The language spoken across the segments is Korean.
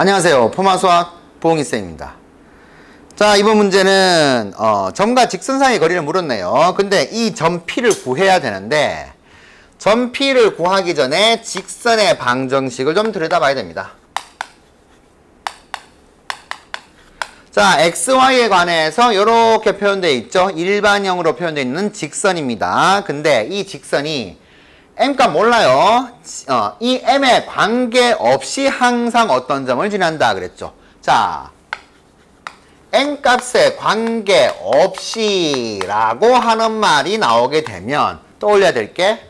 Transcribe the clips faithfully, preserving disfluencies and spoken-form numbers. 안녕하세요. 포마수학 보홍이쌤입니다. 자, 이번 문제는 어, 점과 직선상의 거리를 물었네요. 근데 이 점 P를 구해야 되는데 점 P를 구하기 전에 직선의 방정식을 좀 들여다봐야 됩니다. 자, 엑스 와이에 관해서 이렇게 표현되어 있죠. 일반형으로 표현되어 있는 직선입니다. 근데 이 직선이 M값 몰라요. 어, 이 M에 관계없이 항상 어떤 점을 지난다 그랬죠. 자, M값에 관계없이 라고 하는 말이 나오게 되면 떠올려야 될 게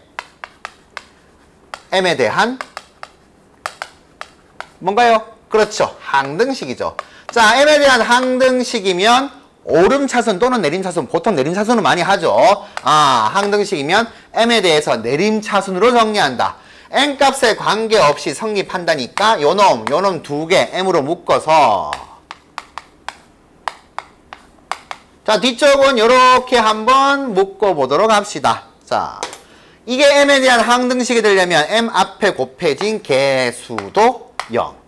M에 대한 뭔가요? 그렇죠. 항등식이죠. 자, M에 대한 항등식이면 오름차순 또는 내림차순, 보통 내림차순을 많이 하죠. 아, 항등식이면 M에 대해서 내림차순으로 정리한다. N값에 관계없이 성립한다니까 요놈, 요놈 두 개 M으로 묶어서, 자, 뒤쪽은 요렇게 한번 묶어보도록 합시다. 자, 이게 M에 대한 항등식이 되려면 M 앞에 곱해진 개수도 영,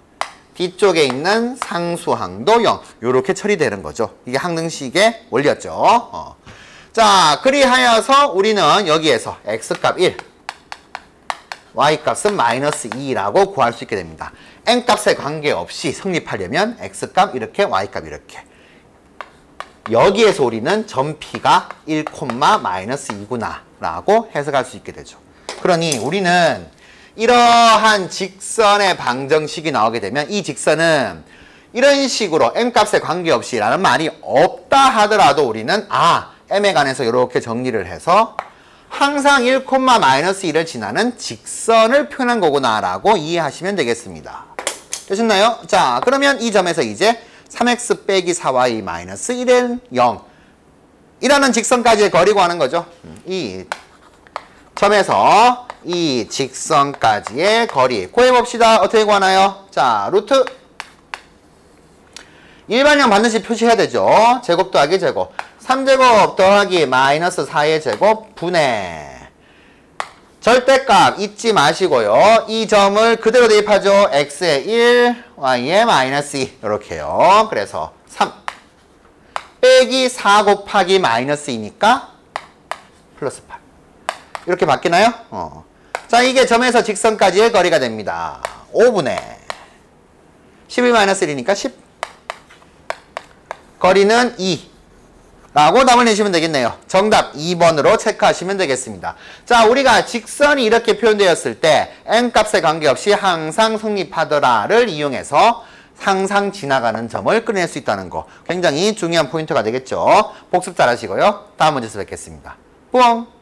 뒤쪽에 있는 상수항도 영, 요렇게 처리되는 거죠. 이게 항등식의 원리였죠. 어. 자, 그리하여서 우리는 여기에서 x값 일, y값은 마이너스 이라고 구할 수 있게 됩니다. n값에 관계없이 성립하려면 x값 이렇게, y값 이렇게. 여기에서 우리는 점 P가 일, 마이너스 이구나 라고 해석할 수 있게 되죠. 그러니 우리는 이러한 직선의 방정식이 나오게 되면 이 직선은 이런 식으로 M값에 관계없이 라는 말이 없다 하더라도 우리는 아, M에 관해서 이렇게 정리를 해서 항상 일, 마이너스 이를 지나는 직선을 표현한 거구나 라고 이해하시면 되겠습니다. 되셨나요? 자, 그러면 이 점에서 이제 삼 엑스 빼기 사 와이 마이너스 일은 영 이라는 직선까지의 거리고 하는 거죠. 이 점에서 이 직선까지의 거리 구해봅시다. 어떻게 구하나요? 자, 루트 일반형 반드시 표시해야 되죠. 제곱 더하기 제곱, 삼 제곱 더하기 마이너스 사의 제곱 분의 절대값 잊지 마시고요. 이 점을 그대로 대입하죠. x에 일, y에 마이너스 이 이렇게요. 그래서 삼 빼기 사 곱하기 마이너스 이니까 플러스 팔 이렇게 바뀌나요? 어. 자, 이게 점에서 직선까지의 거리가 됩니다. 오분의 십일 마이너스 일이니까 십, 거리는 이 라고 답을 내시면 되겠네요. 정답 이 번으로 체크하시면 되겠습니다. 자, 우리가 직선이 이렇게 표현되었을 때 n값에 관계없이 항상 성립하더라를 이용해서 항상 지나가는 점을 끌어낼 수 있다는 거, 굉장히 중요한 포인트가 되겠죠. 복습 잘 하시고요. 다음 문제에서 뵙겠습니다. 뿌엉.